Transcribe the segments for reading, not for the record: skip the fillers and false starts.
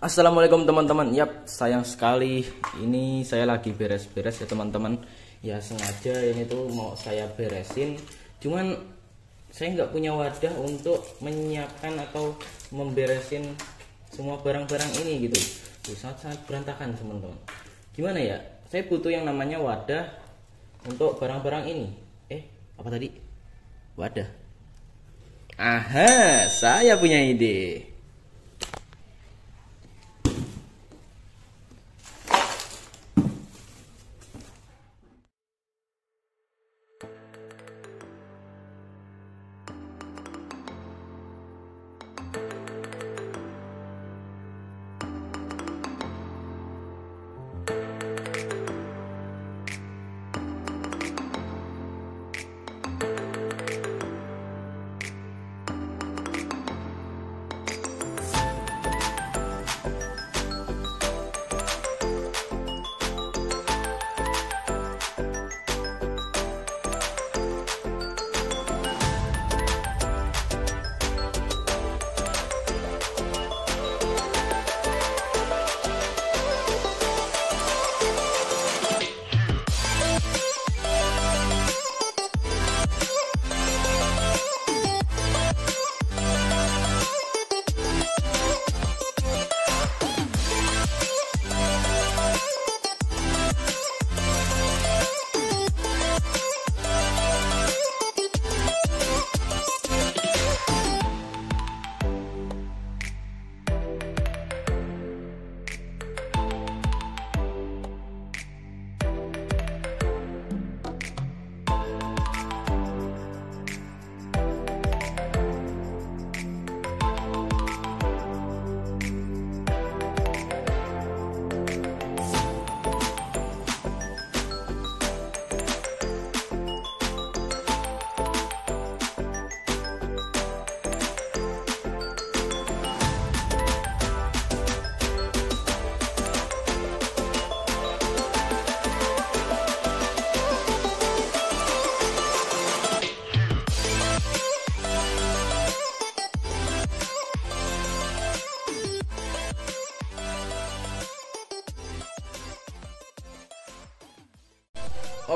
Assalamualaikum teman-teman. Yap, sayang sekali ini saya lagi beres-beres ya teman-teman. Ya sengaja ini tuh mau saya beresin, cuman saya nggak punya wadah untuk menyiapkan atau memberesin semua barang-barang ini gitu. Sangat-sangat berantakan teman-teman. Gimana ya, saya butuh yang namanya wadah untuk barang-barang ini. Apa tadi? Wadah. Aha, saya punya ide.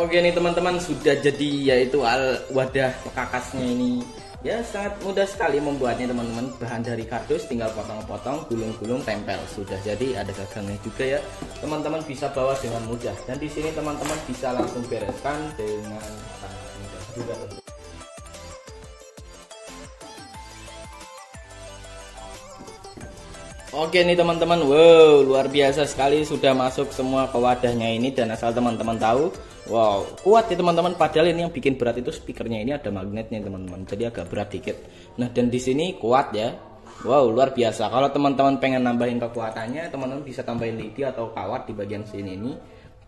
Oke nih teman-teman, sudah jadi yaitu wadah kakasnya ini. Ya sangat mudah sekali membuatnya teman-teman. Bahan dari kardus tinggal potong-potong, gulung-gulung, tempel. Sudah jadi, ada gagangnya juga ya. Teman-teman bisa bawa dengan mudah. Dan di sini teman-teman bisa langsung bereskan dengan sangat mudah juga. Oke nih teman-teman, wow luar biasa sekali, sudah masuk semua ke wadahnya ini. Dan asal teman-teman tahu, wow kuat ya teman-teman, padahal ini yang bikin berat itu speakernya, ini ada magnetnya teman-teman, jadi agak berat dikit. Nah dan di sini kuat ya, wow luar biasa. Kalau teman-teman pengen nambahin kekuatannya, teman-teman bisa tambahin lidi atau kawat di bagian sini ini,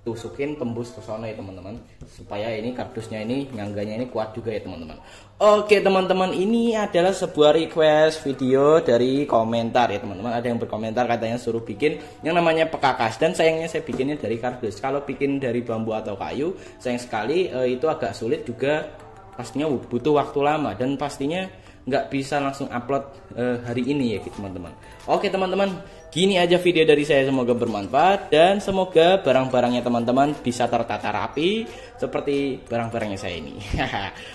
tusukin tembus ke sana ya teman-teman, supaya ini kardusnya ini nyangganya ini kuat juga ya teman-teman. Oke teman-teman, ini adalah sebuah request video dari komentar ya teman-teman. Ada yang berkomentar katanya suruh bikin yang namanya pekakas, dan sayangnya saya bikinnya dari kardus. Kalau bikin dari bambu atau kayu sayang sekali itu agak sulit juga, pastinya butuh waktu lama dan pastinya nggak bisa langsung upload hari ini ya teman-teman. Oke teman-teman, gini aja video dari saya, semoga bermanfaat dan semoga barang-barangnya teman-teman bisa tertata rapi seperti barang-barangnya saya ini.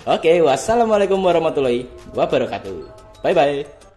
Oke, wassalamualaikum warahmatullahi wabarakatuh. Bye bye.